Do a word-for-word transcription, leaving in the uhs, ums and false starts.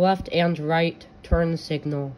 left and right turn signal.